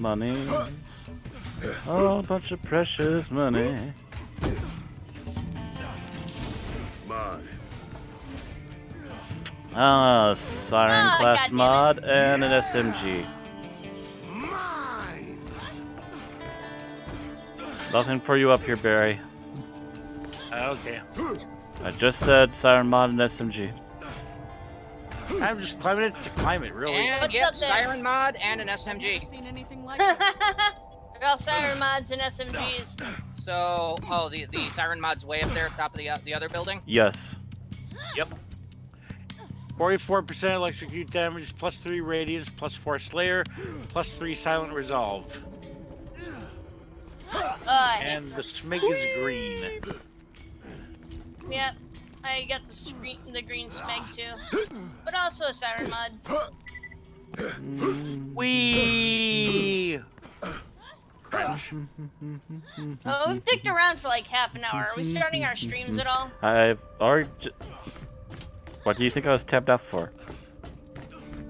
money. Oh, a bunch of precious money. Mine. Ah, Siren class mod and an SMG. Mine. Nothing for you up here, Barry. Okay. I just said Siren mod and SMG. I'm just climbing it to climb it, really. And yep, Siren mod and an SMG. Seen anything like that? Well, Siren mods and SMGs. So, oh, the Siren mod's way up there at the top of the other building? Yes. Yep. 44% electrocute damage, plus 3 radiance, plus 4 slayer, plus 3 silent resolve. And the smig is green. Yep. I got the green smeg too, but also a siren mod. Wee. Crunch. Oh, we've dicked around for like half an hour. Are we starting our streams at all? I've already. What do you think I was tabbed out for?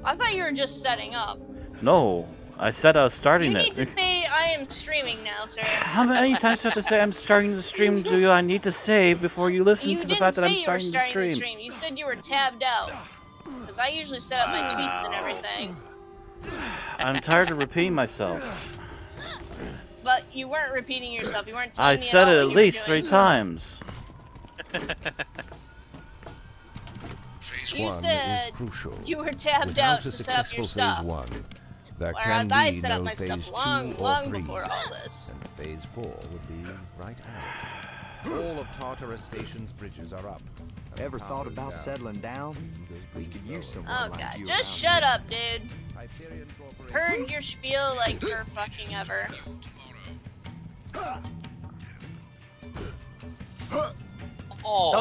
I thought you were just setting up. No, I said I was starting it. You need to say I am streaming now, sir. How many times do I have to say I'm starting the stream? Do I need to say before you listen to the fact that I'm starting the stream? You said you were tabbed out. Because I usually set up my tweets and everything. I'm tired of repeating myself. But you weren't repeating yourself. You weren't telling me about what you were doing. I said it at least 3 times. You said you were tabbed out to set up your stuff. Whereas I set up my stuff long before all this. And phase 4 would be right out. All of Tartarus Station's bridges are up. Ever thought about settling down? We could use someone like you. Oh god, just shut up, dude. Heard your spiel like you're fucking ever. Oh.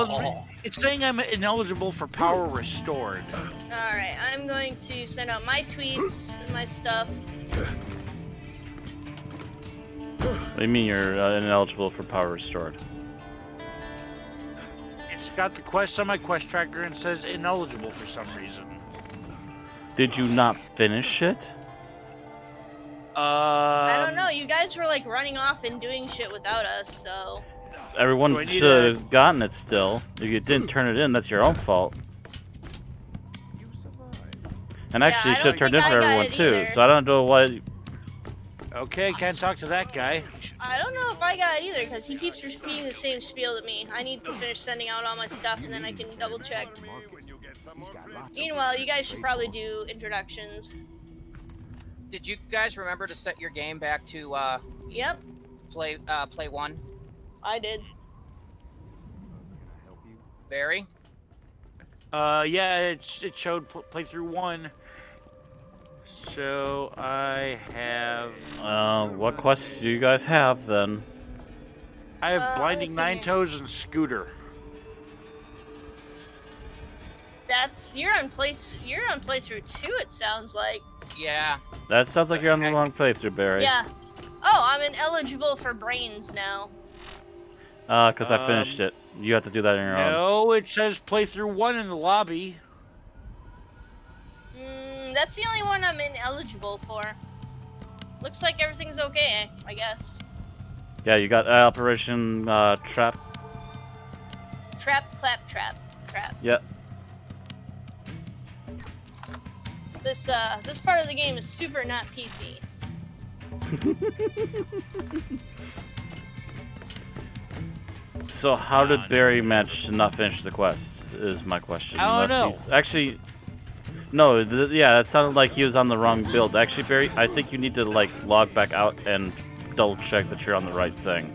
It's saying I'm ineligible for power restored. Alright, I'm going to send out my tweets and my stuff. What do you mean you're ineligible for power restored? It's got the quest on my quest tracker and says ineligible for some reason. Did you not finish it? I don't know, you guys were like running off and doing shit without us, so... Everyone should have gotten it still. If you didn't turn it in, that's your own fault. And actually, you should have turned it in for everyone too, so I don't know why... Okay, can't talk to that guy. I don't know if I got it either, because he keeps repeating the same spiel to me. I need to finish sending out all my stuff, and then I can double check. Meanwhile, you guys should probably do introductions. Did you guys remember to set your game back to, Yep. Play 1? I did. Barry? Yeah, it showed playthrough 1. So I have. What quests do you guys have then? I have Blinding Ninetoes and Scooter. That's you're on playthrough 2. It sounds like. Yeah. That sounds like you're on the wrong playthrough, Barry. Yeah. Oh, I'm ineligible for brains now. Because I finished it. You have to do that on your own. No, it says playthrough 1 in the lobby. That's the only one I'm ineligible for. Looks like everything's okay, I guess. Yeah, you got Operation Trap. Trap, clap, trap, trap. Yep. This part of the game is super not PC. So how did Barry manage to not finish the quest, is my question. I don't know. Actually, no, yeah, it sounded like he was on the wrong build. Actually, Barry, I think you need to, like, log back out and double check that you're on the right thing.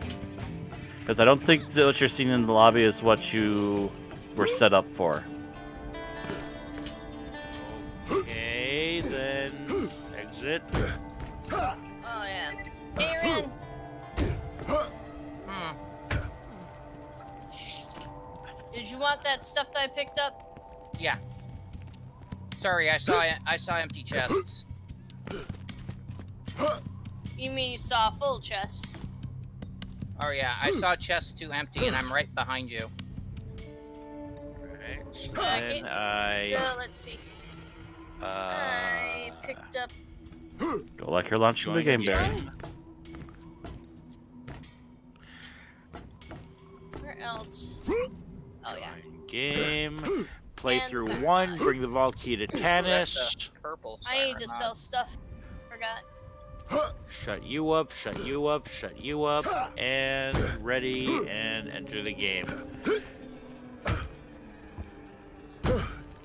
Because I don't think that what you're seeing in the lobby is what you were set up for. Okay, then, exit. Oh, yeah. Aaron! Did you want that stuff that I picked up? Yeah. Sorry, I saw empty chests. You mean you saw full chests? Oh yeah, I saw chests too empty, and I'm right behind you. Right. Okay. So let's see. I picked up Go like you're launching the game, Barry. Where else? Oh yeah. Game. Play through one. Bring the vault key to Tannis. I need to sell stuff. Forgot. Shut you up. Shut you up. Shut you up. And ready and enter the game.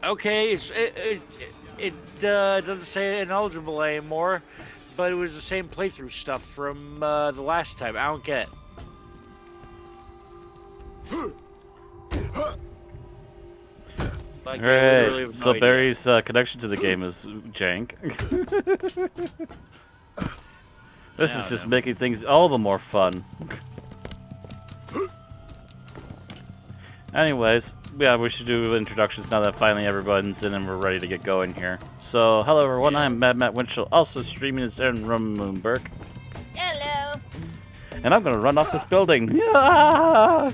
Okay, it doesn't say ineligible anymore, but it was the same playthrough stuff from the last time. I don't get it. Like, alright, no so idea. Barry's connection to the game is jank. This is just making things all the more fun. Anyways, yeah, we should do introductions now that finally everyone's in and we're ready to get going here. So, hello everyone, I'm MadMat Winchell, also streaming is Aaron Moonberg. Hello! And I'm gonna run off this building! Yeah! Oh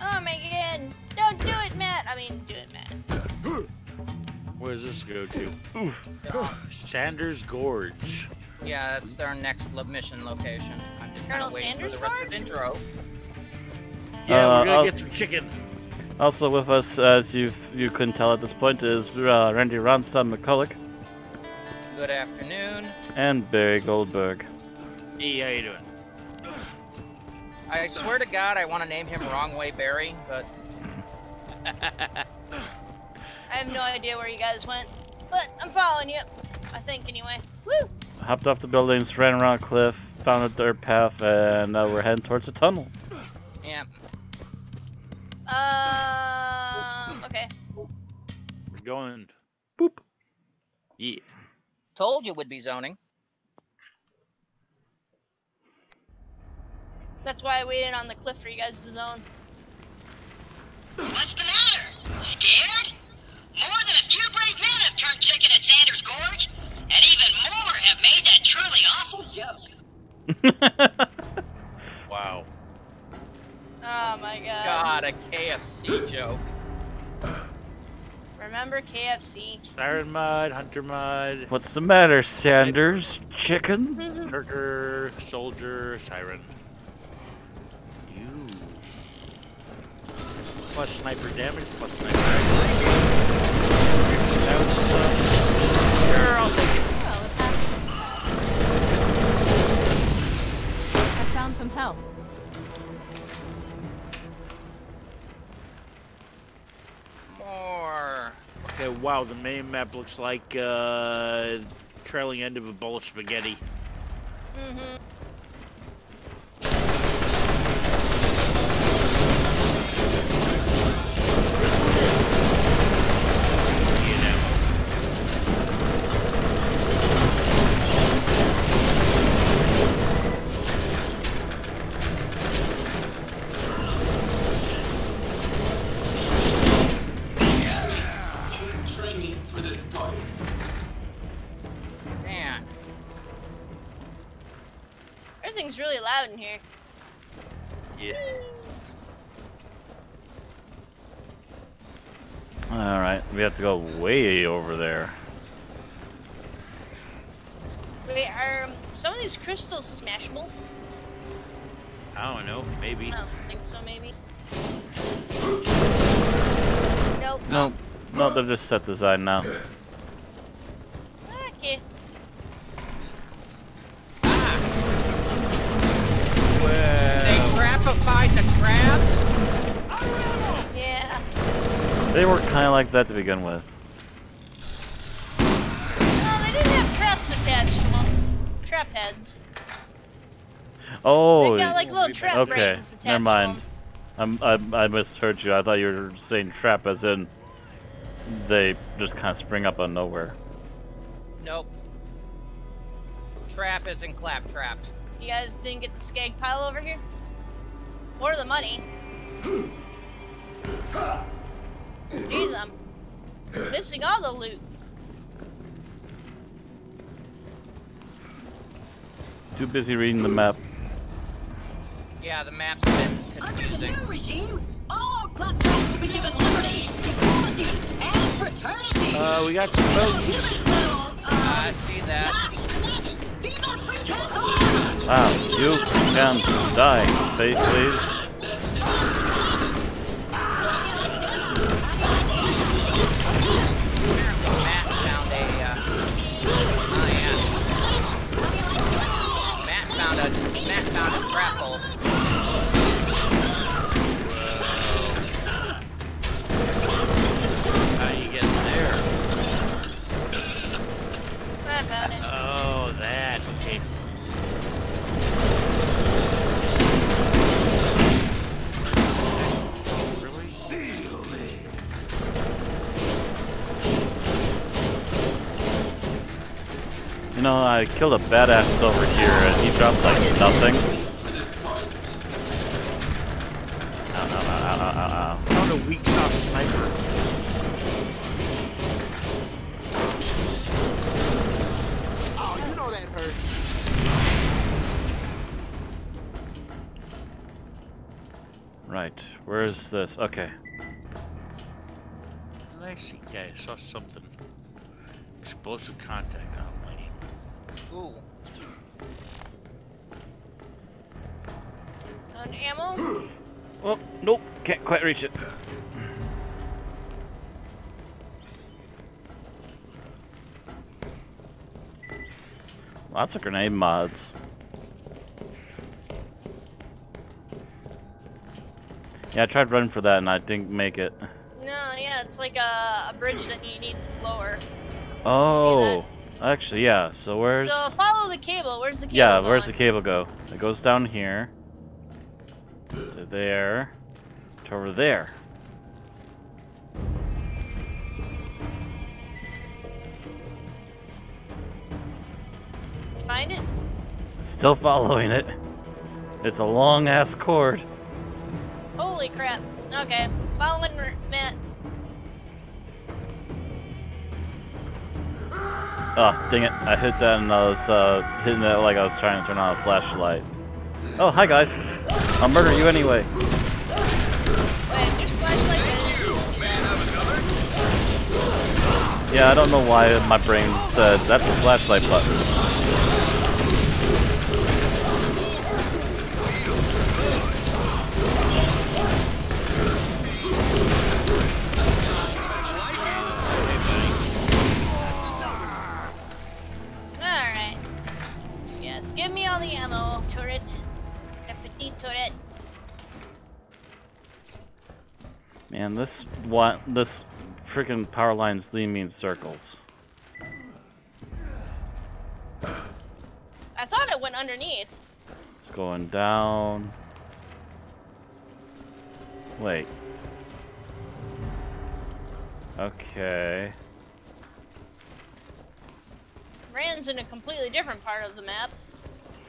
my god! Don't do it, Matt! I mean, do it, Matt. Where does this go to? Oof. Sanders Gorge. Yeah, that's our next mission location. I'm just Colonel Sanders Gorge? Intro. Yeah, we're gonna get some chicken. Also with us, as you couldn't tell at this point, is Randy Ronson McCulloch. Good afternoon. And Barry Goldberg. Hey, how you doing? I swear to God, I want to name him Wrong Way Barry, but... I have no idea where you guys went, but I'm following you. I think, anyway. Woo! Hopped off the buildings, ran around a cliff, found a dirt path, and now we're heading towards a tunnel. Yeah. Okay. We're going. Boop. Yeah. Told you would be zoning. That's why I waited on the cliff for you guys to zone. What's the matter? Scared? More than a few brave men have turned chicken at Sanders Gorge, and even more have made that truly awful joke. Wow. Oh my god. God, a KFC joke. Remember KFC? Siren Mud, Hunter Mud. What's the matter, Sanders? Chicken? Turker, soldier, siren. You. Plus sniper damage, plus sniper damage. Sure, I'll take it. Well, I found some help. Okay, wow, the main map looks like trailing end of a bowl of spaghetti. In here. Yeah. Alright, we have to go way over there. Wait, are some of these crystals smashable? I don't know, maybe. I don't think so, maybe. Nope. Nope. No, they're just set design now. Okay. Trapified the crabs? Yeah. They were kind of like that to begin with. No, they didn't have traps attached to them. Trap heads. Oh. They got like little trap brains attached to them. Okay, never mind. I misheard you. I thought you were saying trap as in they just kind of spring up out of nowhere. Nope. Trap as in clap trapped. You guys didn't get the skag pile over here? Or the money. Jeez, I'm missing all the loot. Too busy reading the map. Yeah, the map's a bit confusing. Under the new regime, all classmates will be given liberty, equality, and fraternity. We got some votes. I see that. Ah, you can die, please. Matt found a grapple. How you get there? Matt found it. Oh, that. Okay. You know, I killed a badass over here and he dropped like nothing. Found a weak top sniper. Oh, you know that hurt. Right, where is this? Okay. I see, yeah, I saw something. Explosive contact on me. Ooh. Found ammo? Oh, nope, can't quite reach it. Lots of grenade mods. Yeah, I tried running for that and I didn't make it. No, yeah, it's like a bridge that you need to lower. Oh. Actually, yeah, so where's... So, follow the cable. Where's the cable going? Where's the cable go? It goes down here. To there. To over there. Find it? Still following it. It's a long-ass cord. Holy crap. Okay. Following Matt. Oh, dang it, I hit that and I was hitting that like I was trying to turn on a flashlight. Oh, hi guys. I'll murder you anyway. Wait, there's flashlights in. Yeah, I don't know why my brain said that's the flashlight button. Give me all the ammo, turret. The petite turret. Man, this freaking power line's leading me in circles. I thought it went underneath. It's going down. Wait. Okay. Rand's in a completely different part of the map.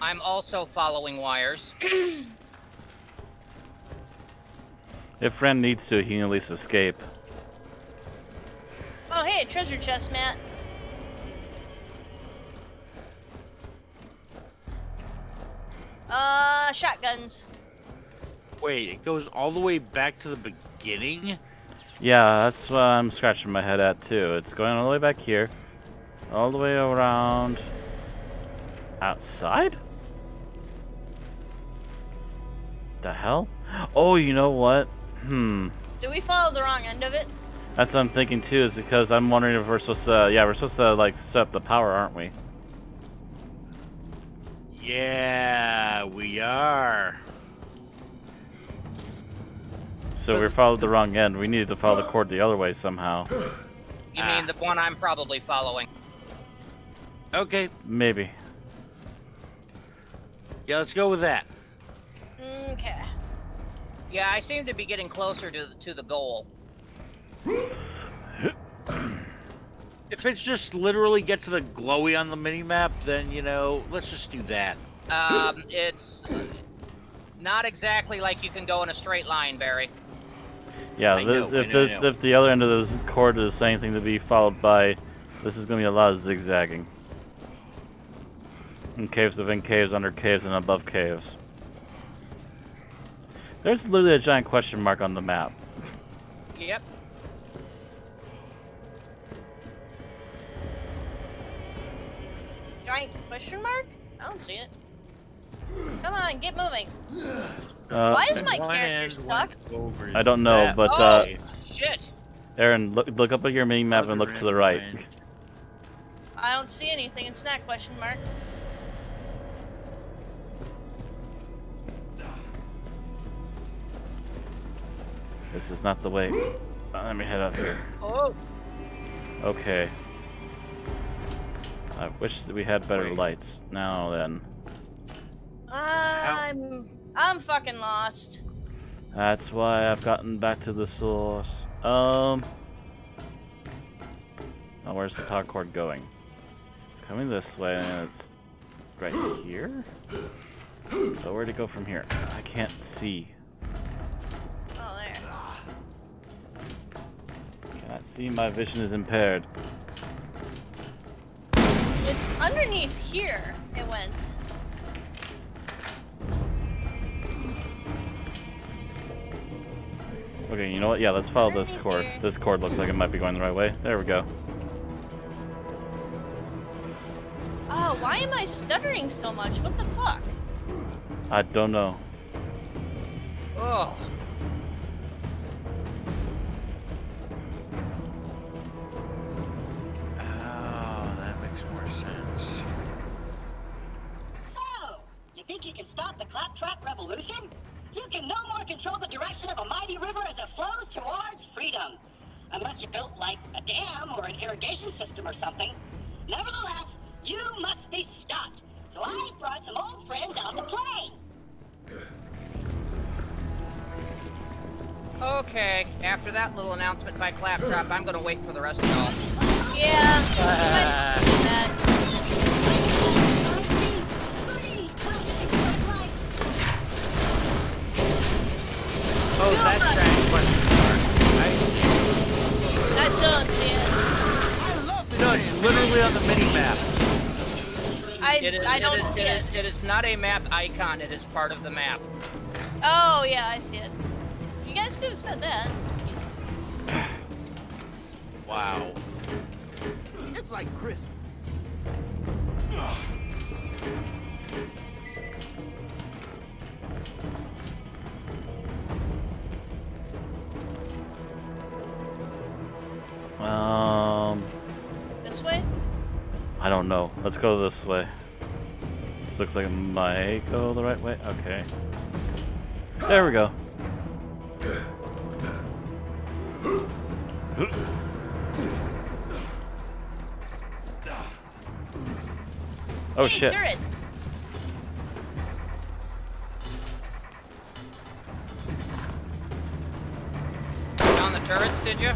I'm also following wires. If Ren needs to, he can at least escape. Oh hey, a treasure chest, Matt. Shotguns. Wait, it goes all the way back to the beginning? Yeah, that's what I'm scratching my head at too. It's going all the way back here. All the way around... outside? The hell? Oh, you know what? Did we follow the wrong end of it? That's what I'm thinking too, is because I'm wondering if we're supposed to, yeah, we're supposed to like set up the power, aren't we? Yeah, we are. So we followed the wrong end. We needed to follow the cord the other way somehow. You mean the one I'm probably following? Okay, maybe. Yeah, let's go with that. Okay. Yeah, I seem to be getting closer to the goal. If it's just literally get to the glowy on the minimap, then, you know, let's just do that. It's not exactly like you can go in a straight line, Barry. Yeah, if the other end of this cord is anything to be followed by, this is going to be a lot of zigzagging. In caves, within caves, under caves, and above caves. There's literally a giant question mark on the map. Yep. Question mark? I don't see it. Come on, get moving. Why is my character stuck? I don't know, but shit. Aaron, look up at your mini map and look to the right. I don't see anything. It's not question mark. This is not the way. Let me head up here. Oh. Okay. I wish that we had better lights. Now then. I'm fucking lost. That's why I've gotten back to the source. Now where's the talk cord going? It's coming this way and it's right here? So where to go from here? I can't see. Oh, there. Cannot see, my vision is impaired. It's underneath here it went. Okay, you know what? Yeah, let's follow this cord. This cord looks like it might be going the right way. There we go. Oh, why am I stuttering so much? What the fuck? I don't know. Oh. Oh, that makes more sense. So, you think you can stop the Claptrap Revolution? You can no more control the direction of a mighty river as it flows towards freedom. Unless you built, like, a dam or an irrigation system or something. Nevertheless, you must be stopped. So I brought some old friends out to play. Okay, after that little announcement by Claptrap, I'm gonna wait for the rest of y'all. Yeah, oh, that's that question mark, right? I still don't see it. No, it's literally on the mini-map. It is not a map icon, it is part of the map. Oh, yeah, I see it. You guys could have said that. Wow. It's like crisp. This way? I don't know. Let's go this way. This looks like it might go the right way. Okay. There we go. Oh shit. Turrets. On the turrets, did you?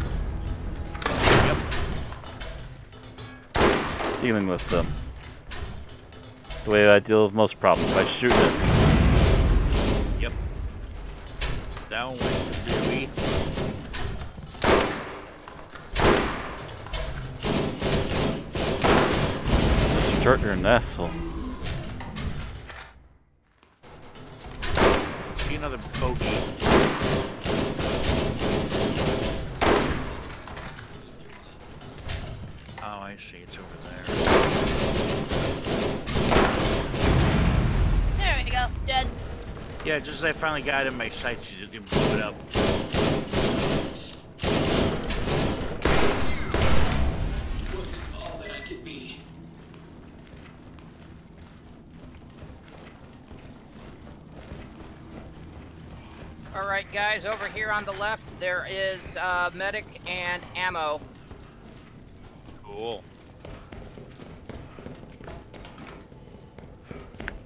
Dealing with them. The way I deal with most problems, I shoot it. Yep. Down with the dewey. This turret, you're an asshole. See another bogey. I see, it's over there. There we go, dead. Yeah, just as I finally got in my sights, you just blew it up. Wasn't all that I could be. Alright guys, over here on the left, there is medic and ammo. Cool.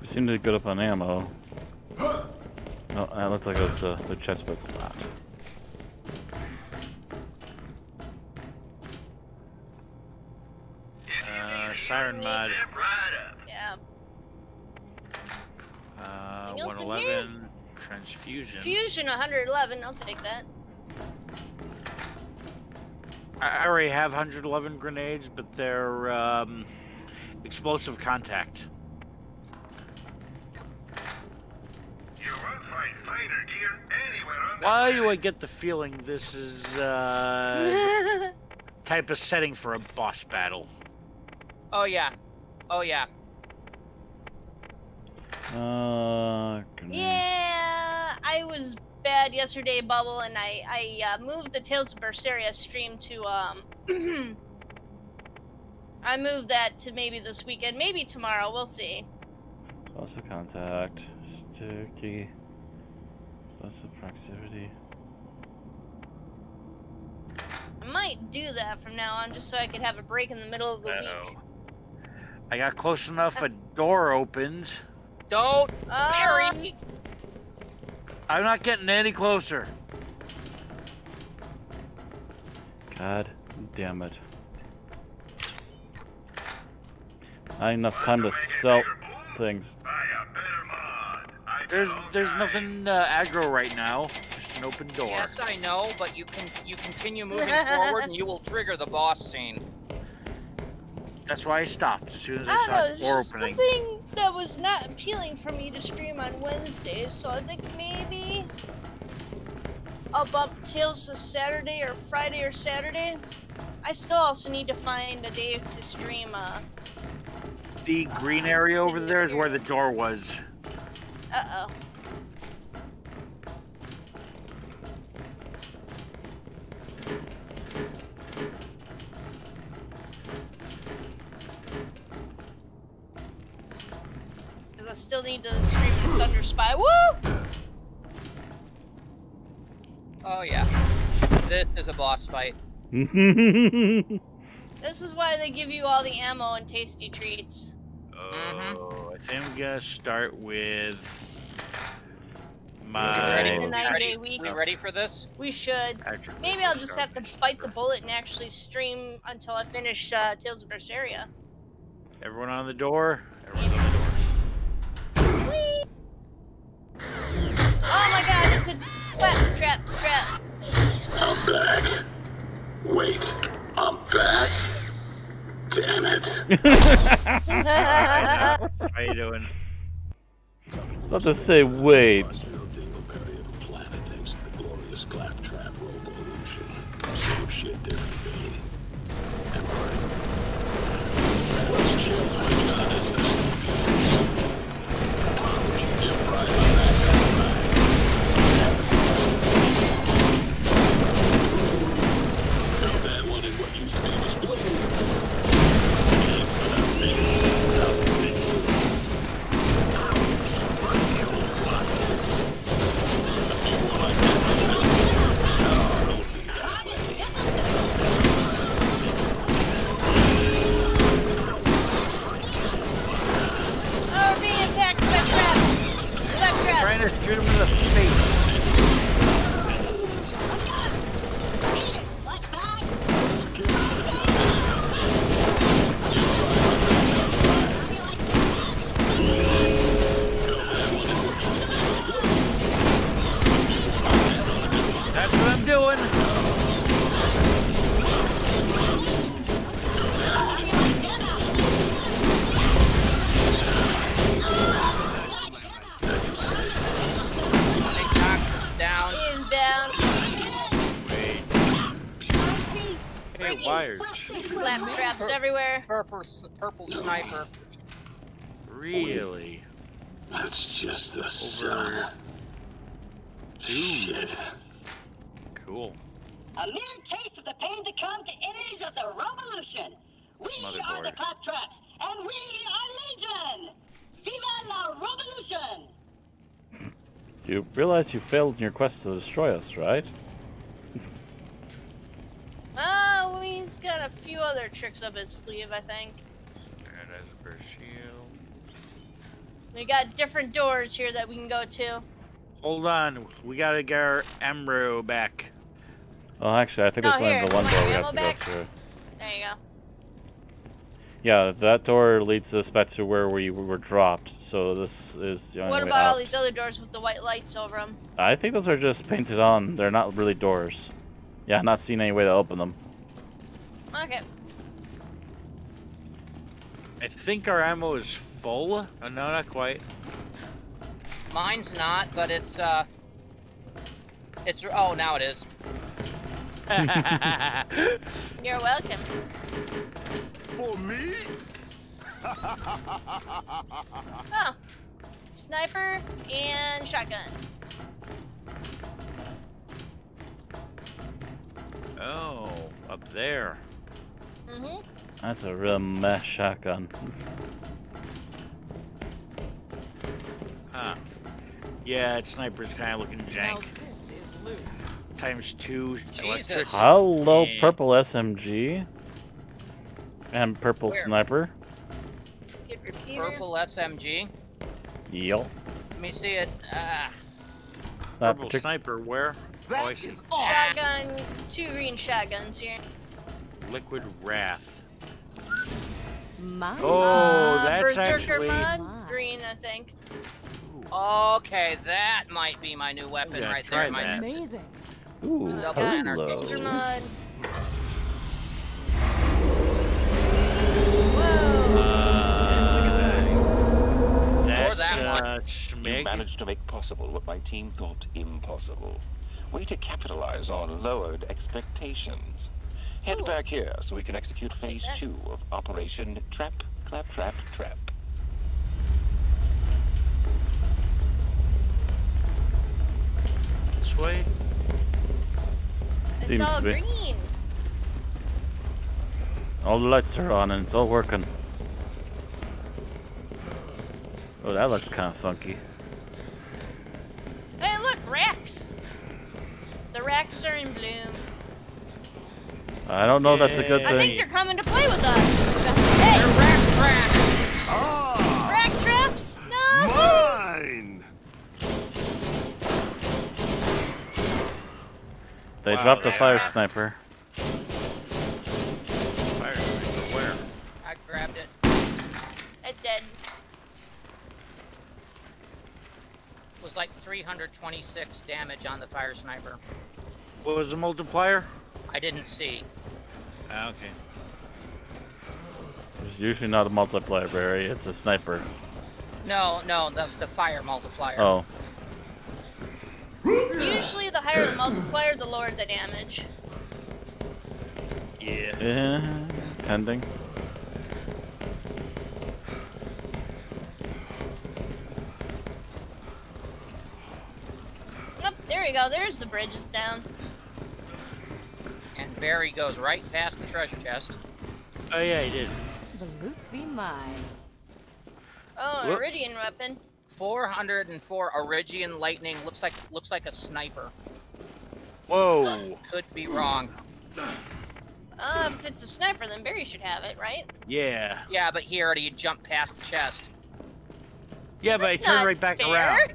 We seem to get up on ammo. No, that looked like it was the chest, but it's not. Siren mod. Yeah. 111 transfusion. Fusion 111. I'll take that. I already have 111 grenades, but they're explosive contact. You won't find fighter gear anywhere on the planet. Why do I get the feeling this is type of setting for a boss battle? Oh yeah, oh yeah. Yeah, I was bad yesterday, Bubble, and I moved the Tales of Berseria stream to I moved that to maybe this weekend, maybe tomorrow. We'll see. Also, contact sticky. That's the proximity. I might do that from now on, just so I could have a break in the middle of the week. I got close enough. A door opened. Don't bury me. I'm not getting any closer. God damn it! I ain't enough time to sell things. There's nothing aggro right now. Just an open door. Yes, I know, but you continue moving forward, and you will trigger the boss scene. That's why I stopped as soon as I saw the door opening. Something that was not appealing for me to stream on Wednesdays, so I think maybe I'll bump Tales to Saturday or Friday or Saturday. I still also need to find a day to stream. The green area over there is where the door was. Uh-oh. Because I still need to stream the Thunder Spy. Woo! Oh, yeah. This is a boss fight. This is why they give you all the ammo and tasty treats. Oh, I think I'm gonna start with my 9-day week. We ready for this? We should. Maybe I'll just have to bite the bullet and actually stream until I finish Tales of Berseria. Everyone on the door? Everyone's on the door. Whee! Oh my god, it's a trap, trap, trap. I'm back. Wait, I'm back. Damn it. How you doing? I thought to say, wait. Purple sniper. Really? That's just the sun. Shit. Cool. A mere taste of the pain to come to enemies of the revolution. We are the clap traps, and we are legion. Viva la revolution! You realize you failed in your quest to destroy us, right? He's got a few other tricks up his sleeve, I think. We got different doors here that we can go to. Hold on, we gotta get our Emro back. Oh, actually, I think it's only the one door we have to go through. There you go. Yeah, that door leads us back to where we were dropped, so this is the only way out. What about all these other doors with the white lights over them? I think those are just painted on. They're not really doors. Yeah, I've not seen any way to open them. Okay. I think our ammo is full. Oh, no, not quite. Mine's not, but it's oh, now it is. You're welcome. For me? Oh, sniper, and shotgun. Oh, up there. Mm-hmm. That's a real mess shotgun. Huh. Yeah, that sniper's kind of looking jank. This is loot. ×2 electric. Hello, purple SMG. And purple sniper. Purple SMG? Yup. Let me see it. Purple sniper, where? Oh, I see. Shotgun, 2 green shotguns here. Liquid Wrath. My. Oh, that's Berserker actually... Mud, green, I think. Ooh. Okay, that might be my new weapon right there. That's amazing. Ooh, Berserker Mud. You managed to make possible what my team thought impossible. Way to capitalize on lowered expectations. Head back here so we can execute phase 2 of Operation Trap Clap Trap Trap. This way. It's Seems all to be. Green. All the lights are on and it's all working. Oh, that looks kind of funky. Hey, look, racks! The racks are in bloom. I don't know that's a good thing. I think they're coming to play with us. Hey! They're rack traps! Oh! Rack traps? No! Mine! They dropped the fire sniper. Fire sniper where? I grabbed it. It's dead. Was like 326 damage on the fire sniper. What was the multiplier? I didn't see. Okay. There's usually not a multiplier, Barry. It's a sniper. No, no, the fire multiplier. Oh. Usually, the higher the multiplier, the lower the damage. Yeah. Yeah. Pending. There we go, there's the bridge is down. And Barry goes right past the treasure chest. Oh yeah, he did. The loot be mine. Oh, an Iridian weapon. 404 Iridian lightning, looks like a sniper. Whoa. Could be wrong. If it's a sniper, then Barry should have it, right? Yeah. Yeah, but he already jumped past the chest. Yeah, but he turned right back around.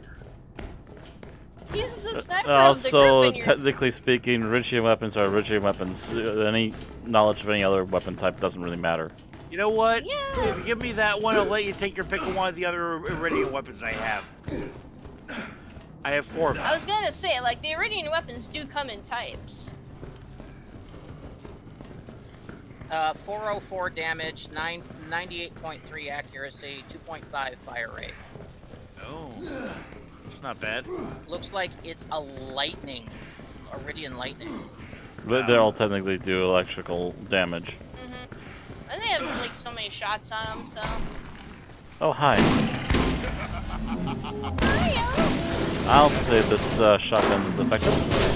He's the sniper of the group and you're... technically speaking, Iridian weapons are Iridian weapons. Any knowledge of any other weapon type doesn't really matter. You know what? Yeah. If you give me that one, I'll let you take your pick of one of the other Iridian weapons I have. I have 4 of them. I was gonna say, like, the Iridian weapons do come in types. 404 damage, 98.3 accuracy, 2.5 fire rate. Oh. It's not bad. Looks like it's a lightning, Iridian lightning. Wow. They all technically do electrical damage. Mm-hmm. And they have like so many shots on them, so. Oh hi. Hiya. I'll say this shotgun is effective.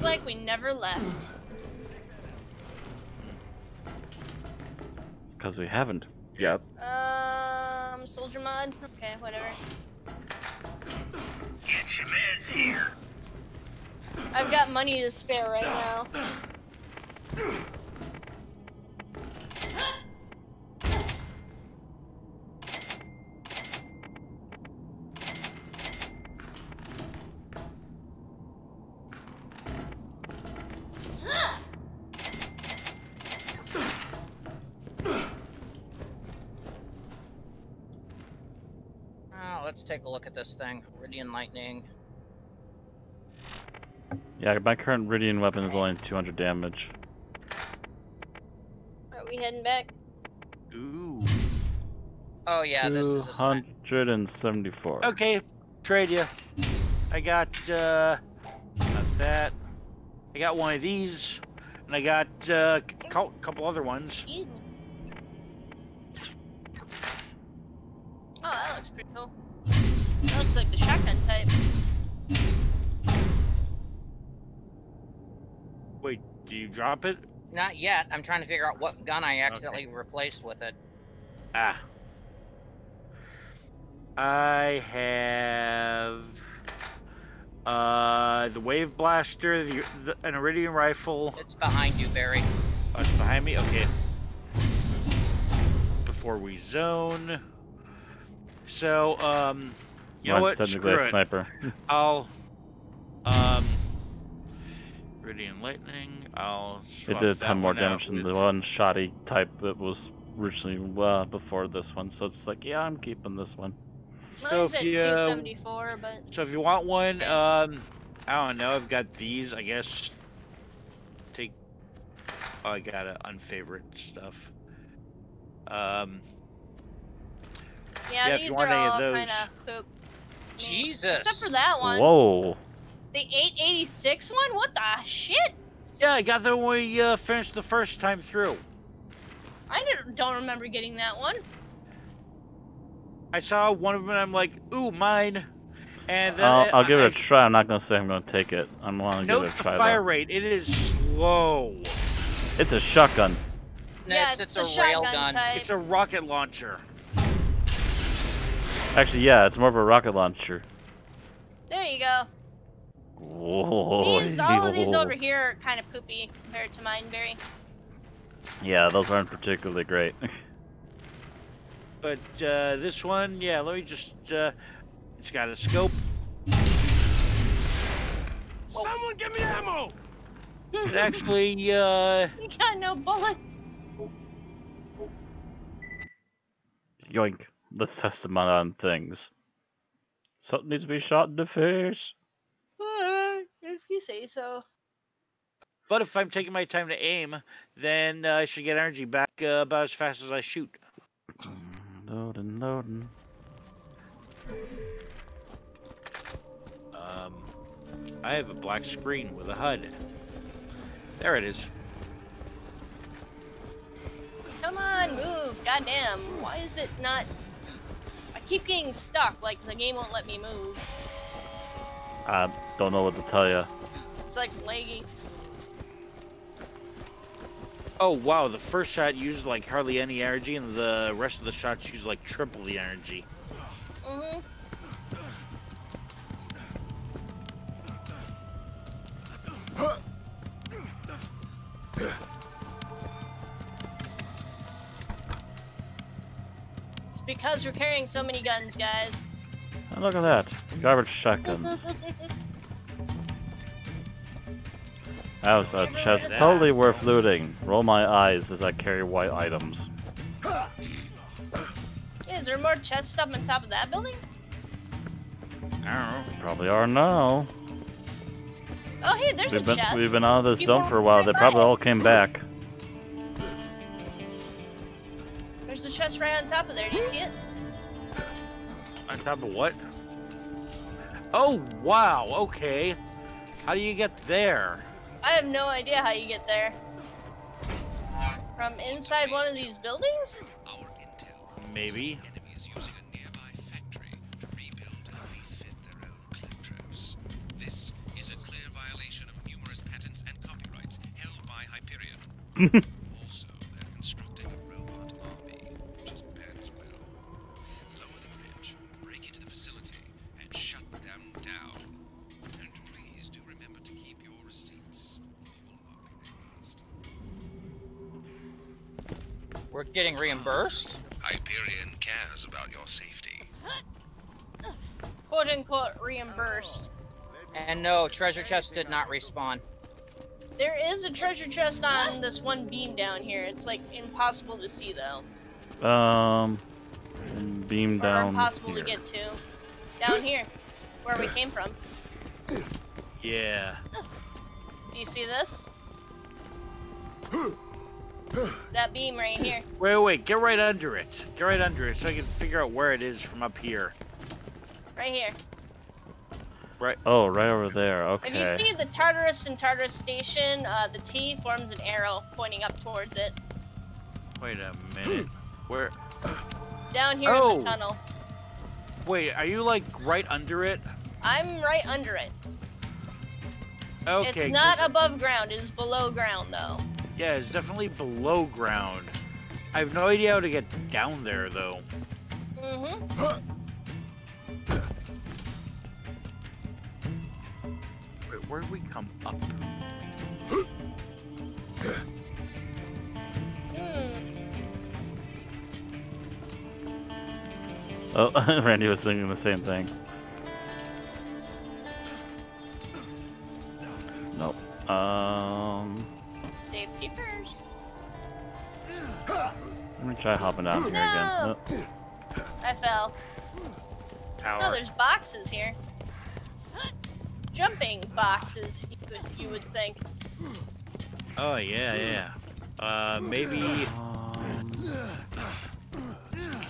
Like we never left. Because we haven't. Yep. Soldier mod? Okay, whatever. Get your meds here. I've got money to spare right now. Take a look at this thing. Iridian lightning. Yeah, my current Iridian weapon is only 200 damage. Are we heading back? Ooh. Oh yeah, this is 174. Okay, trade you. I got that. I got one of these, and I got a couple other ones. Oh, that looks pretty cool. That looks like the shotgun type. Wait, do you drop it? Not yet. I'm trying to figure out what gun I accidentally replaced with it. Ah. I have the wave blaster, an Iridium rifle. It's behind you, Barry. Oh, it's behind me? Okay. Before we zone. So, you know what? Screw it. Sniper. I'll, Iridium lightning, I'll swap. It did a ton more damage than the one shoddy type that was originally before this one, so it's like, yeah, I'm keeping this one. Mine's at 274, but... So if you want one, I don't know, I've got these, I guess. Take... Oh, I got unfavorite stuff. Yeah, these are all kind of poop. Jesus! Except for that one. Whoa! The 886 one? What the shit? Yeah, I got that when we finished the first time through. I don't remember getting that one. I saw one of them and I'm like, ooh, mine. And then I'll give it a try. I'm not gonna say I'm gonna take it. I'm gonna give it a try. Note the fire rate. It is slow. It's a shotgun. No, yeah, it's a railgun. It's a rocket launcher. Actually, yeah, it's more of a rocket launcher. There you go. Whoa. All of these over here are kind of poopy compared to mine, Barry. Yeah, those aren't particularly great. But this one, yeah, let me just, it's got a scope. Whoa. Someone give me ammo! It actually, You got no bullets. Yoink. Let's test them on things. Something needs to be shot in the face. If you say so. But if I'm taking my time to aim, then I should get energy back about as fast as I shoot. Loading, loading. I have a black screen with a HUD. There it is. Come on, move! Goddamn! Why is it not? I keep getting stuck. Like the game won't let me move. I don't know what to tell you. It's like laggy. Oh wow, the first shot used like hardly any energy and the rest of the shots used like triple the energy. Mm-hmm. It's because we're carrying so many guns, guys. Oh, look at that. Garbage shotguns. That was a chest totally worth looting. Roll my eyes as I carry white items. Is there more chest stuff on top of that building? I don't know. Probably are now. Oh, hey, there's a chest. We've been out of this zone for a while. They probably all came back. There's the chest right on top of there. Do you see it? On top of what? Oh, wow. Okay. How do you get there? I have no idea how you get there. From inside one of these buildings? Maybe. This is a clear violation of numerous patents and copyrights held by Hyperion. Also, they're constructing a robot army, which is bad as well. Lower the bridge, break into the facility, and shut them down. And please do remember to keep your receipts. We will not be reimbursed. We're getting reimbursed? Hyperion cares about your safety. Quote unquote reimbursed. And no, treasure chest did not respawn. There is a treasure chest on this one beam down here. It's like impossible to see though. Beam down here. Impossible to get to. Down here, where we came from. Yeah. Do you see this? That beam right here. Wait, wait, get right under it. Get right under it so I can figure out where it is from up here. Right here. Right. Oh, right over there. Okay. If you see the Tartarus and Tartarus Station, the T forms an arrow pointing up towards it. Wait a minute. Where? Down here in the tunnel. Wait, are you like right under it? I'm right under it. Okay. It's not above ground. It is below ground, though. Yeah, it's definitely below ground. I have no idea how to get down there, though. Mm-hmm. Wait, where did we come up? Oh, Randy was thinking the same thing. Nope. Safety first. Let me try hopping down here again. Oh. I fell. Tower. Oh, there's boxes here. Jumping boxes, you would think. Oh, yeah, yeah. Maybe...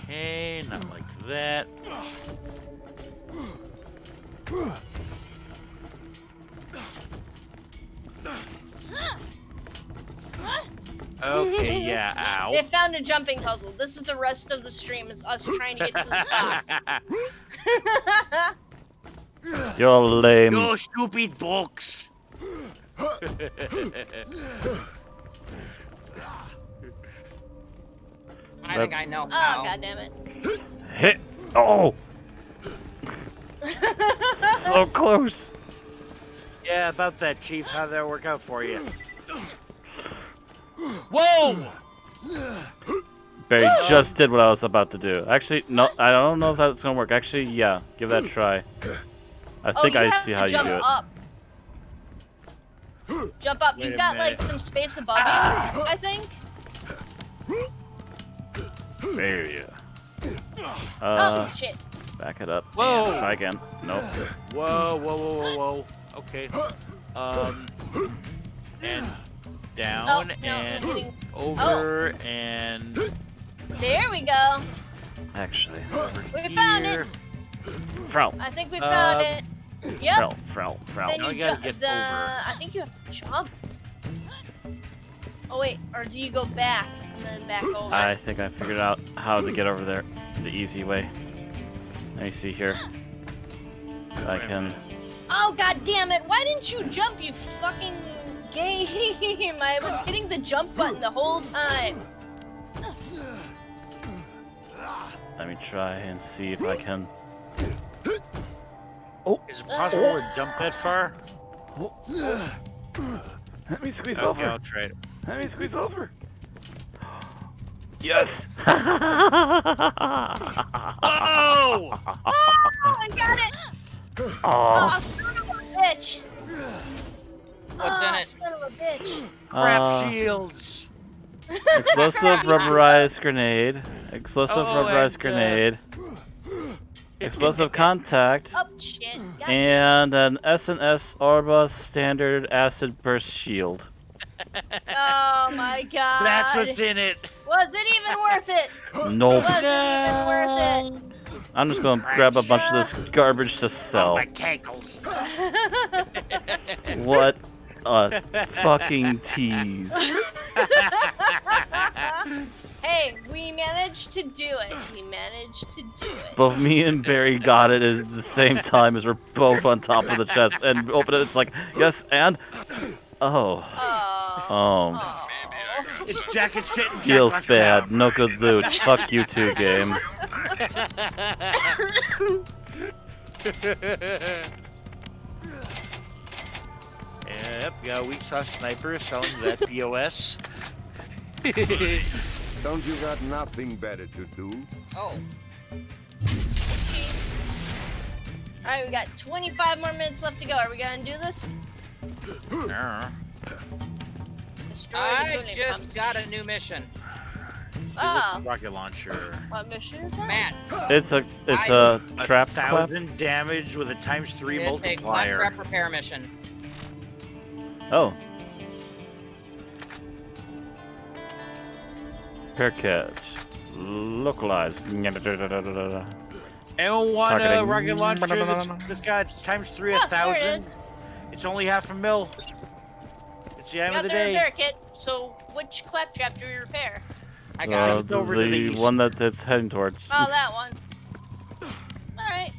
okay, not like that. Okay, yeah, ow. They found a jumping puzzle. This is the rest of the stream. It's us trying to get to this box. You're lame. You're stupid box. I think I know how. Oh, goddammit. Hit. Oh. So close. Yeah, about that, Chief. How'd that work out for you? Whoa! Barry just did what I was about to do. Actually, no, I don't know if that's gonna work. Actually, yeah, give that a try. I think I see how you do it. Jump up. You've got like some space above you, I think. There you go. Oh shit! Back it up. Whoa! And try again. Nope. Whoa! Whoa! Whoa! Whoa! Whoa! Okay. And down and over and. There we go. Actually. We found it. I think we found it. Yep. Then you gotta get over. I think you have to jump. Oh wait, or do you go back and then back over? I think I figured out how to get over there the easy way. Let me see here. I can. Oh god damn it! Why didn't you jump, you fucking game? I was hitting the jump button the whole time. Let me try and see if I can. Oh, is it possible to jump that far? Let me squeeze over. I'll try it. Let me squeeze over. Yes! Oh! Oh, I got it! Oh, son of a bitch! What's in it? Son of a bitch! Crap shields! Explosive rubberized grenade. Explosive rubberized grenade. Explosive contact, and an S&S Arba standard acid burst shield. Oh my god. That's what's in it. Was it even worth it? Nope. Was it even worth it? I'm just going to grab a bunch of this garbage to sell. Oh, my cankles. What a fucking tease. Hey, we managed to do it. We managed to do it. Both me and Barry got it at the same time as we're both on top of the chest and open it. It's like, yes, and. Oh. Oh. It's jacket shit. Feels bad. No good loot. Fuck you two, game. Yep, yeah, we saw snipers selling that POS. Don't you got nothing better to do? Oh. Alright, we got 25 more minutes left to go. Are we gonna do this? No. I just got a new mission. Oh. Rocket launcher. What mission is that? Matt. It's a trap clap. 1,000 damage with a ×3 multiplier. A trap repair mission. Oh. Haircut. Localized. Anyone want a rocket launcher? This guy times 3,000. It's only $500,000. It's the end of the day. Repair kit. So which claptrap do we repair? I got it. Over the one that it's heading towards. Oh, that one. All right.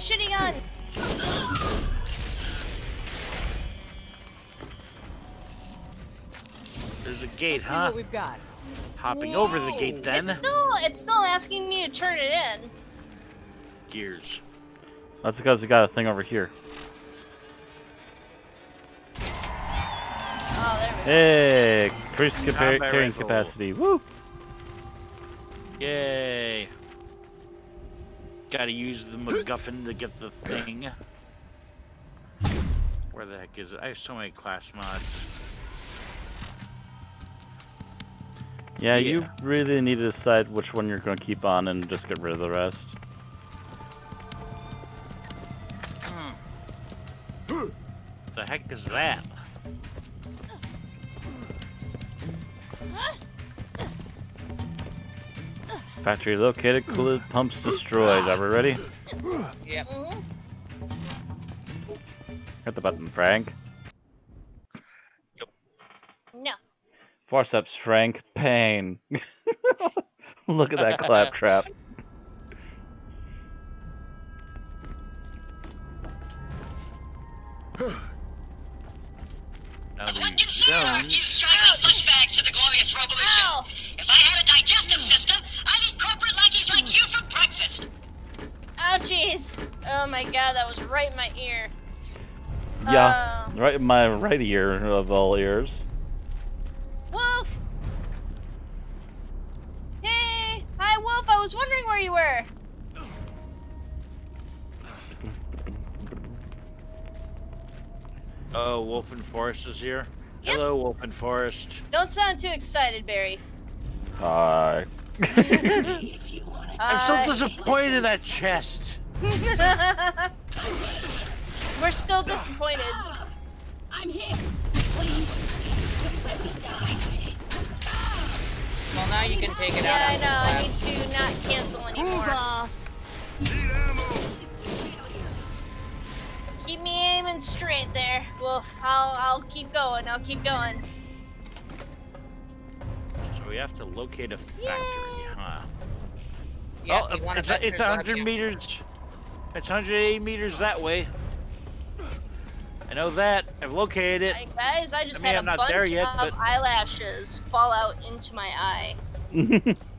Shitty gun. There's a gate, huh? What we've got. Hopping over the gate, then. It's still asking me to turn it in. Gears. That's because we got a thing over here. Oh, there we go. Hey, increased carrying capacity. Woo! Yay! Gotta use the MacGuffin to get the thing. Where the heck is it? I have so many class mods. Yeah, you really need to decide which one you're gonna keep on and just get rid of the rest. What the heck is that? Factory located, coolant pumps destroyed. Are we ready? Yep. Hit the button, Frank. Yep. No. Forceps, Frank. Pain. Look at that claptrap. What you see are few striking flashbacks to the glorious revolution. Ow. If I had a digestive system, corporate lackeys like you for breakfast! Oh, jeez. Oh, my God, that was right in my ear. Yeah, right in my right ear of all ears. Wolf! Hey! Hi, Wolf! I was wondering where you were! Oh, Wolfen Forest is here? Yep. Hello, Wolfen Forest. Don't sound too excited, Barry. Hi. I'm so disappointed at chest. We're still disappointed. I'm here. Please, just let me die. Well, now you can take it out. Yeah, I know. I need to not cancel anymore. Keep me aiming straight there. Well, I'll keep going. I'll keep going. We have to locate a factory, huh? Yeah, oh, it's 100 meters. It's 180 meters that way. I know that. I've located it. Hey guys, I just had a bunch of eyelashes fall out into my eye.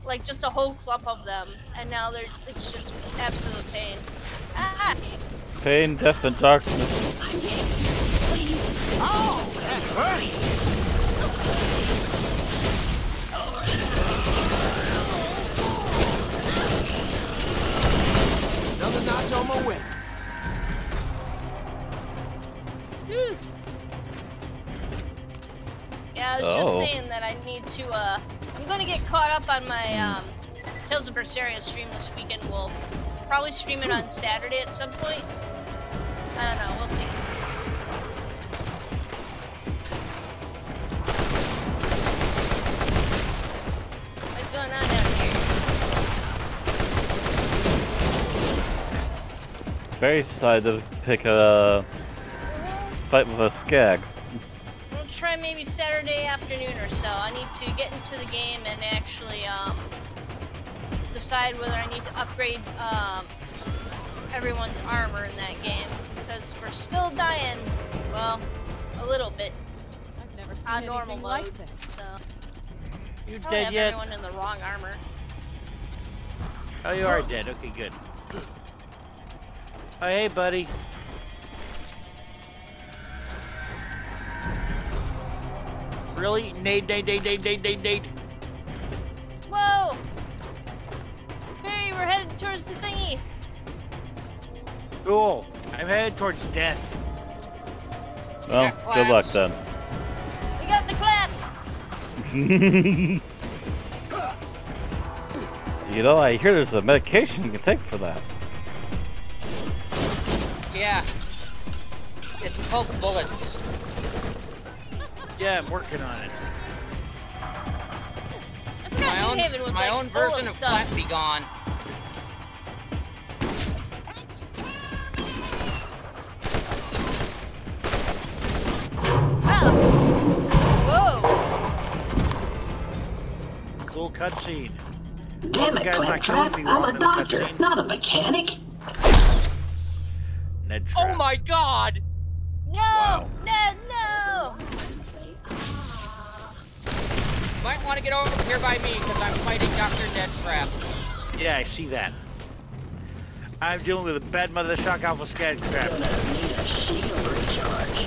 Like just a whole clump of them. And now it's just absolute pain. Ah! Pain, death, and darkness. I'm hit. Please. Oh, that hurt. Another notch on my whip. Yeah, I was just saying that I need to, I'm gonna get caught up on my, Tales of Berseria stream this weekend. We'll probably stream it on Saturday at some point. I don't know, we'll see. What's going on down here? Barry's decided to pick a fight with a skag. We'll try maybe Saturday afternoon or so. I need to get into the game and actually decide whether I need to upgrade everyone's armor in that game, because we're still dying, well, a little bit. I've never seen on normal mode, like this. So. You're dead yet? Everyone in the wrong armor. Oh, you are dead. Okay, good. Oh, hey, buddy. Really? Nade. Whoa! Barry, we're headed towards the thingy. Cool. I'm headed towards death. Well, good luck then. We got the claps! You know, I hear there's a medication you can take for that. Yeah. It's called bullets. Yeah, I'm working on it. My own version of Flat Be Gone. Whoa. Cool cutscene. Damn it, Clap Trap, I'm a doctor, not a mechanic. Ned Trap. Oh my god! No! Wow. Ned, no! You might want to get over here by me, because I'm fighting Dr. Ned Trap. Yeah, I see that. I'm dealing with a bad mother shock alpha scat trap. Gonna need a shield recharge.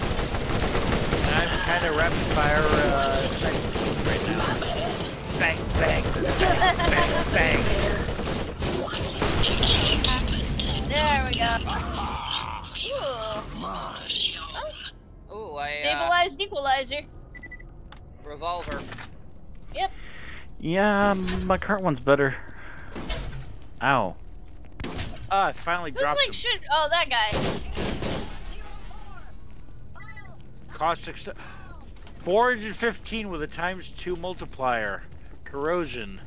I'm kind of rapid fire right now. Bang, bang, bang, bang, bang. There we go. Ooh. Ooh, stabilized equalizer. Revolver. Yep. Yeah, my current one's better. Ow. I finally dropped him. Shoot. Oh, that guy. Caustic stuff. 415 with a ×2 multiplier. Corrosion.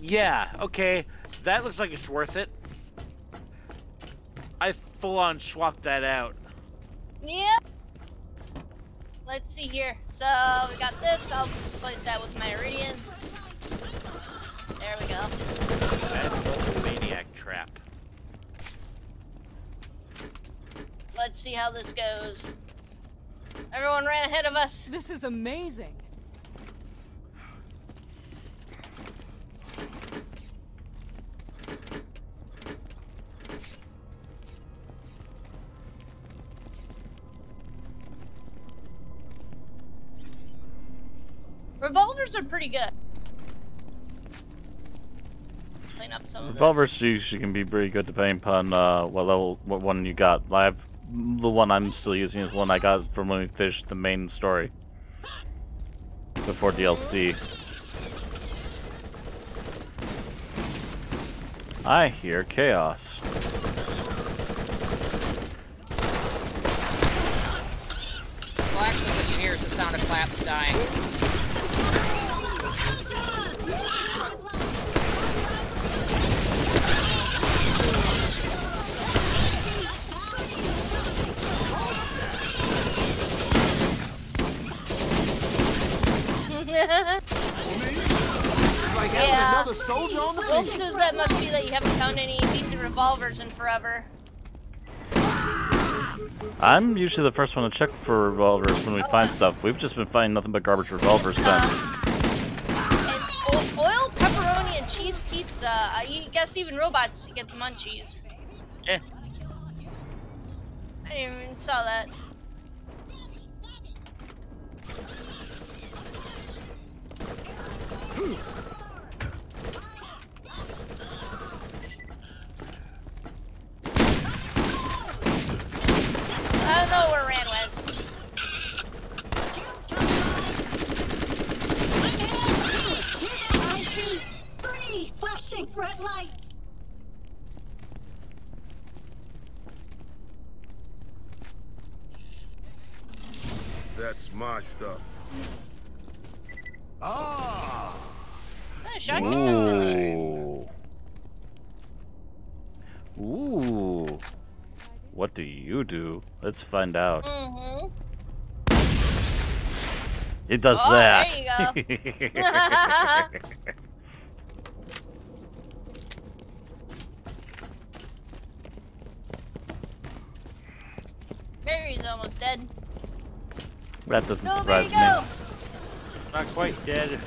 Yeah, okay. That looks like it's worth it. I full on swapped that out. Yep. Let's see here. So we got this. I'll replace that with my Iridian. There we go. That's a maniac trap. Let's see how this goes. Everyone ran ahead of us. This is amazing. Revolvers are pretty good. Clean up some of this. Revolvers usually can be pretty good depending upon what one you got. The one I'm still using is one I got from when we finished the main story before DLC. I hear chaos. Well, actually, what you hear is the sound of claps dying. Yeah. Wolf says that must be that you haven't found any decent revolvers in forever. I'm usually the first one to check for revolvers when we find stuff. We've just been finding nothing but garbage revolvers since. Oil, pepperoni, and cheese pizza. I guess even robots get the munchies. Yeah. I didn't even saw that. I don't know where Ran went. I see 3 flashing red lights. That's my stuff. Ah! Shotgun guns at least. Ooh. What do you do? Let's find out. Mm-hmm. It does that. There you go. Barry's almost dead. That doesn't surprise me. Not quite dead.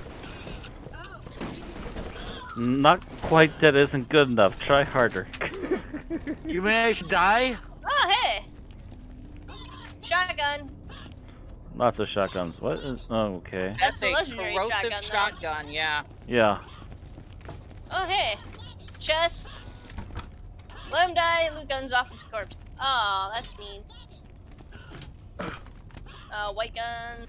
Not quite dead isn't good enough. Try harder. You managed to die? Oh, hey! Shotgun. Lots of shotguns. What is... Oh, okay. That's a legendary corrosive shotgun, yeah. Yeah. Oh, hey. Chest. Let him die, Luke guns off his corpse. Aw, that's mean. White gun.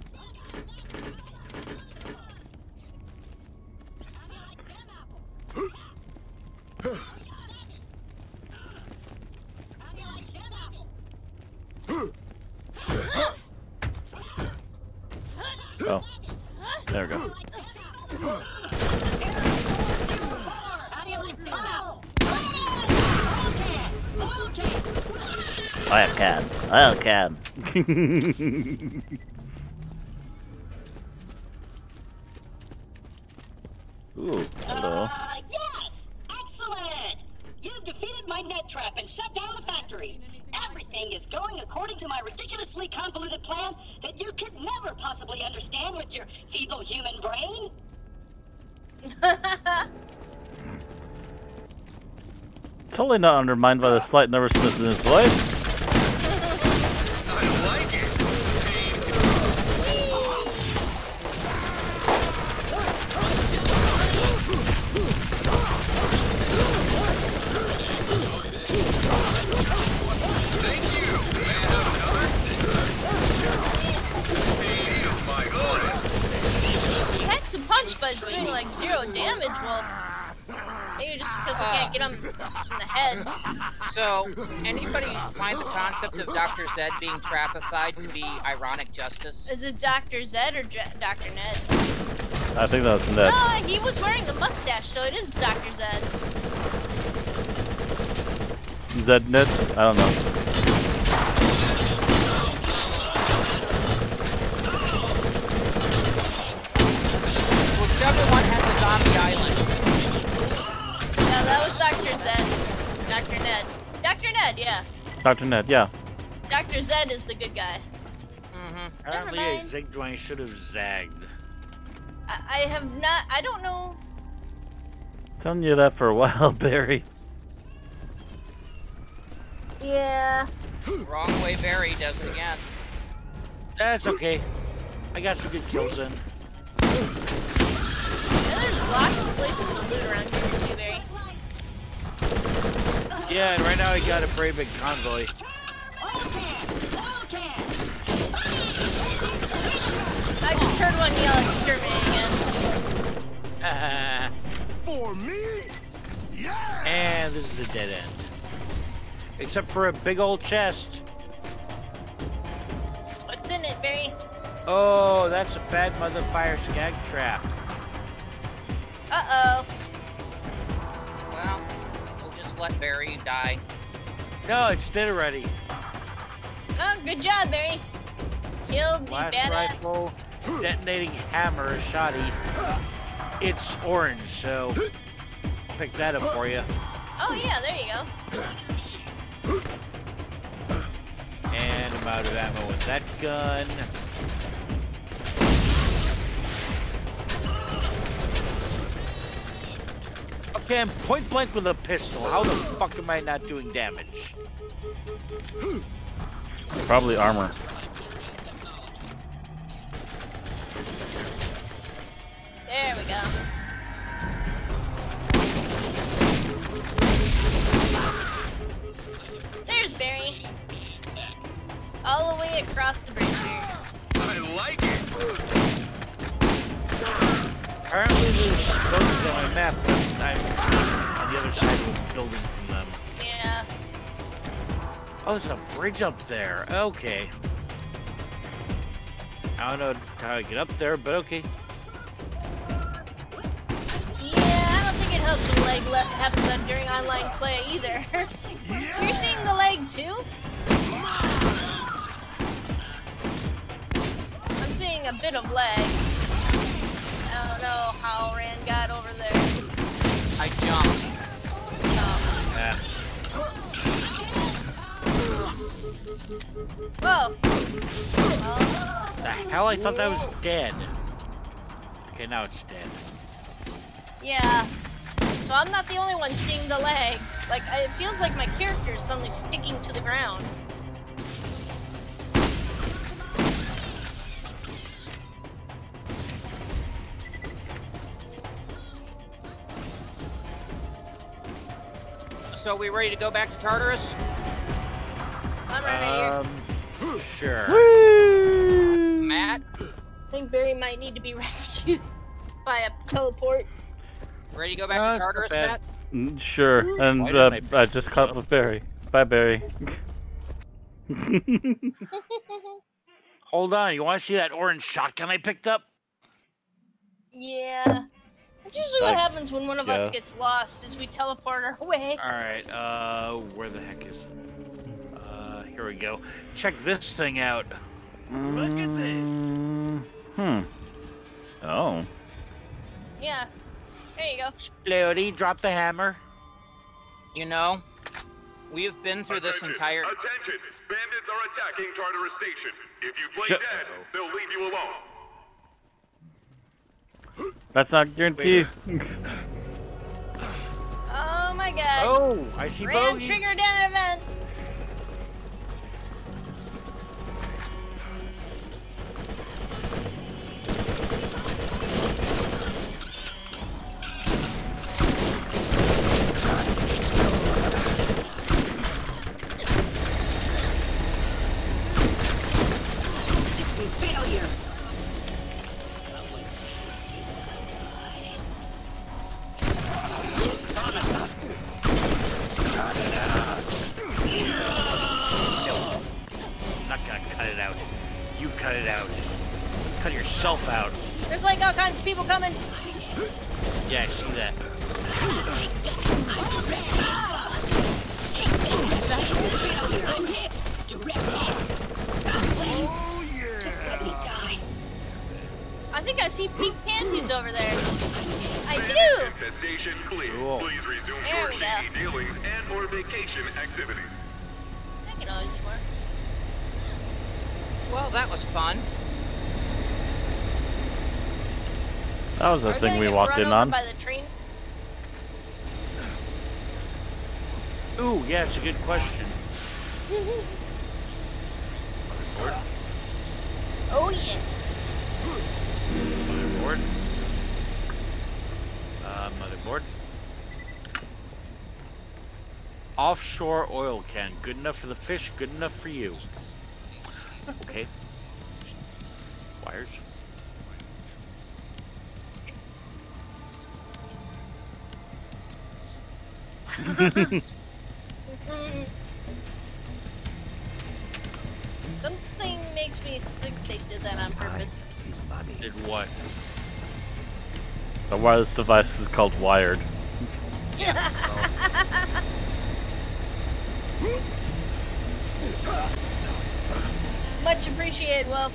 Oh, there we go. Welcome, welcome. Ooh, hello. Yes! Excellent! You've defeated my net trap and shut down the factory. Everything is going according to my ridiculously convoluted plan that you could never possibly understand with your feeble human brain. Totally not undermined by the slight nervousness in his voice. So, anybody find the concept of Dr. Zed being trapified to be ironic justice? Is it Dr. Zed or Dr. Ned? I think that was Ned. He was wearing a mustache, so it is Dr. Zed. Zed Ned? I don't know. Whichever one had the zombie island. Yeah, that was Dr. Zed. Dr. Ned. Dr. Ned, yeah. Dr. Ned, yeah. Dr. Zed is the good guy. Mm-hmm. Apparently a zigzag should have zagged. I have not, I don't know. Telling you that for a while, Barry. Yeah. Wrong way Barry does it again. That's okay. I got some good kills in. Yeah, there's lots of places to loot around here too, Barry. Yeah, and right now I got a pretty big convoy. I just heard one yell exterminating again. For me? Yeah! And this is a dead end. Except for a big old chest. What's in it, Barry? Oh, that's a bad motherfire skag trap. Uh-oh. Well... let Barry die. No, it's dead already. Oh, good job, Barry. Killed the badass. Last rifle, detonating hammer, shoddy. It's orange, so pick that up for you. Oh yeah, there you go. And I'm out of ammo with that gun. Okay, I'm point blank with a pistol. How the fuck am I not doing damage? Probably armor. There we go. There's Barry. All the way across the bridge here. I like it. Apparently there's buildings on my map, but I'm on the other side of the building from them. Yeah. Oh, there's a bridge up there. Okay. I don't know how I get up there, but okay. Yeah, I don't think it helps when lag happens during online play either. Yeah. So you're seeing the lag too? I'm seeing a bit of lag. I don't know how Ran got over there. I jumped. Yeah. Whoa! Oh. The hell, I thought that was dead. Okay, now it's dead. Yeah. So I'm not the only one seeing the lag. Like, it feels like my character is suddenly sticking to the ground. so we ready to go back to Tartarus? I'm ready. Sure. Woo! Matt? I think Barry might need to be rescued by a teleport. Ready to go back to Tartarus, Matt? Sure, and I just caught up with Barry. Bye, Barry. Hold on, you want to see that orange shotgun I picked up? Yeah. That's usually what happens when one of us gets lost, is we teleport our way. Alright, where the heck is it? Here we go. Check this thing out. Look at this. Oh. Yeah. There you go. Splody, drop the hammer. You know, we have been through this entire... Attention! Bandits are attacking Tartarus Station. If you play dead, they'll leave you alone. That's not guaranteed. Oh my god. Oh, I see Bowie. Triggered an event. That was the thing we walked in on. By the train? Ooh, yeah, it's a good question. Oh yes. Motherboard. Motherboard. Offshore oil can. Good enough for the fish. Good enough for you. Okay. Wires. Something makes me think they did that on purpose. Did what? The wireless device is called Wired. Yeah. Much appreciated, Wolf.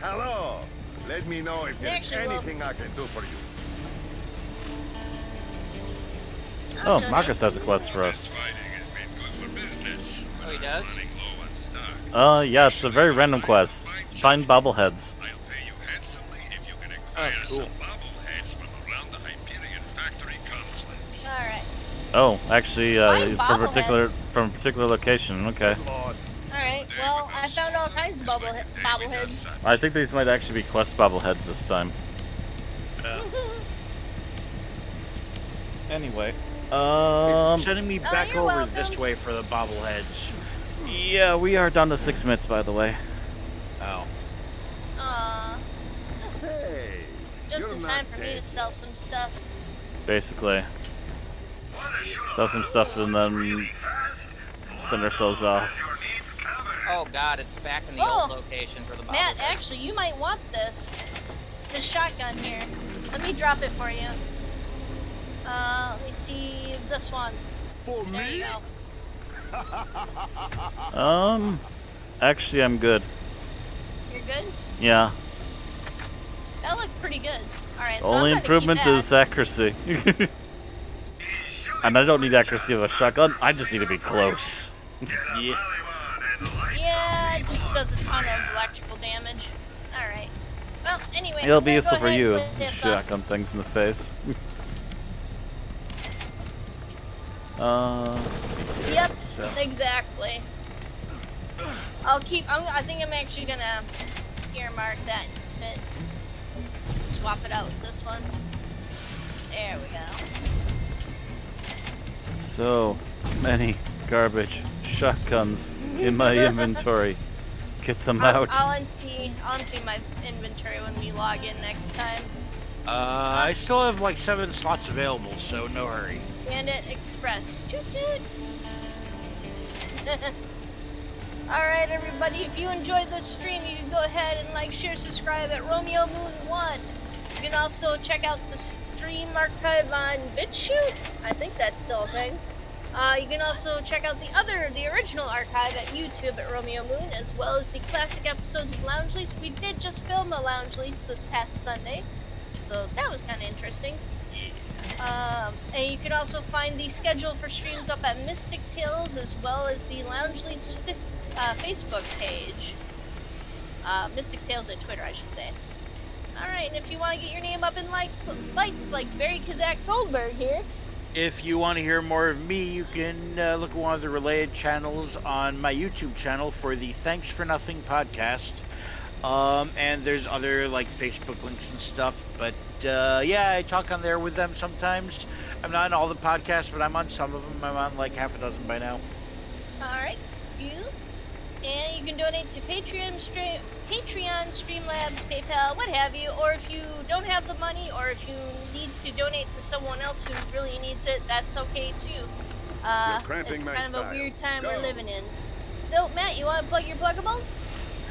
Hello. Let me know if there's anything I can do for you. Oh, Marcus has a quest for us. Oh, he does? Yeah, it's a very random quest. Find bobbleheads. I'll pay you handsomely if you can acquire some bobbleheads from around the Hyperion factory complex. Alright. Oh, actually, from a particular location, okay. Alright, well, I found all kinds of bobbleheads. I think these might actually be quest bobbleheads this time. Anyway. Sending me back over this way for the bobbleheads. Yeah, we are down to 6 minutes, by the way. Oh. Hey, just in time for me to sell some stuff. Basically. Sell some stuff and then send ourselves off. Oh god, it's back in the old location for the bobbleheads. Matt, actually, you might want this. This shotgun here. Let me drop it for you. Let me see this one. For me? There you go. Actually, I'm good. You're good? Yeah. That looked pretty good. Alright, so only improvement is accuracy. And I don't need accuracy of a shotgun, I just need to be close. Yeah. Yeah, it just does a ton of electrical damage. Alright. Well, anyway. It'll be useful for you to shotgun things in the face. Yep, exactly. I'll keep, I think I'm actually gonna earmark that bit. Swap it out with this one. There we go. So many garbage shotguns in my inventory. Get them out. I'll empty my inventory when we log in next time. I still have like 7 slots available, so no hurry. Bandit Express. Toot toot! Alright everybody, if you enjoyed this stream, you can go ahead and like, share, subscribe at Romeo Moon 1. You can also check out the stream archive on BitChute. I think that's still a thing. You can also check out the original archive at YouTube at Romeo Moon, as well as the classic episodes of Lounge Leaks. We did just film a Lounge Leaks this past Sunday, so that was kind of interesting. And you can also find the schedule for streams up at Mystic Tales, as well as the Lounge Leaks Facebook page. Mystic Tales at Twitter, I should say. Alright, and if you want to get your name up in lights like Barry Kazak Goldberg here. If you want to hear more of me, you can look at one of the related channels on my YouTube channel for the Thanks for Nothing podcast. And there's other, like, Facebook links and stuff, but, yeah, I talk on there with them sometimes. I'm not on all the podcasts, but I'm on some of them. I'm on, like, half a dozen by now. Alright, and you can donate to Patreon, Streamlabs, PayPal, what have you, or if you don't have the money, or if you need to donate to someone else who really needs it, that's okay, too. It's kind of a weird time we're living in. So, Matt, you want to plug your pluggables?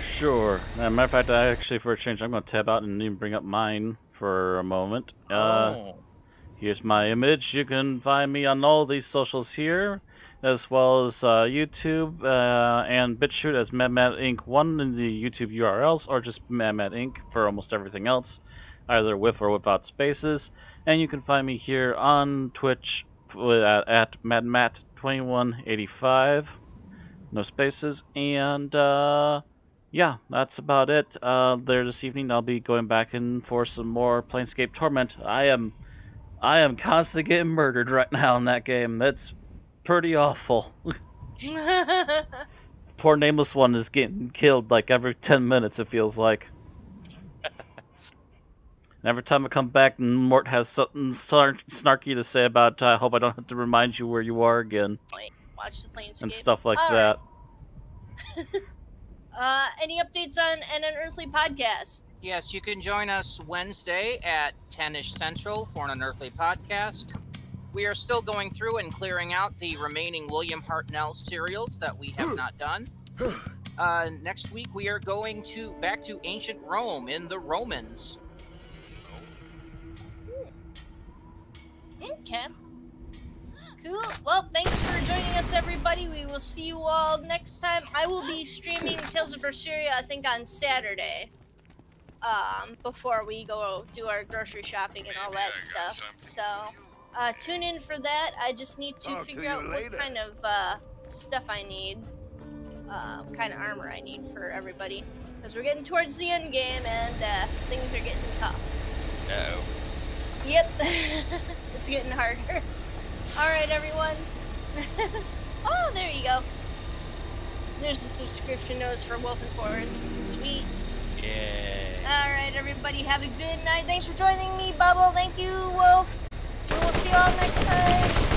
Sure. As a matter of fact, I actually, for a change, I'm going to tab out and even bring up mine for a moment. Here's my image. You can find me on all these socials here, as well as YouTube and BitChute as MadMat2185 in the YouTube URLs, or just MadMat2185 for almost everything else, either with or without spaces. And you can find me here on Twitch at MadMat2185, no spaces, and... yeah, that's about it. Later this evening, I'll be going back in for some more Planescape Torment. I am constantly getting murdered right now in that game. That's pretty awful. Poor Nameless One is getting killed like every 10 minutes, it feels like. And every time I come back, Mort has something snarky to say about, I hope I don't have to remind you where you are again. Watch the Planescape. And stuff like that. Right. Any updates on an Unearthly podcast? Yes, you can join us Wednesday at 10-ish Central for an Unearthly podcast. We are still going through and clearing out the remaining William Hartnell serials that we have not done. Next week we are going to back to ancient Rome in the Romans. Okay. Cool. Well, thanks for joining us, everybody. We will see you all next time. I will be streaming Tales of Berseria, I think, on Saturday. Before we go do our grocery shopping and all that stuff. So, tune in for that. I just need to figure out what kind of stuff I need. What kind of armor I need for everybody. Because we're getting towards the end game, and things are getting tough. Uh-oh. Yep. It's getting harder. Alright, everyone. Oh, there you go. There's the subscription notice for Wolfen Forest. Sweet. Yeah. Alright, everybody. Have a good night. Thanks for joining me, Bubble. Thank you, Wolf. We'll see you all next time.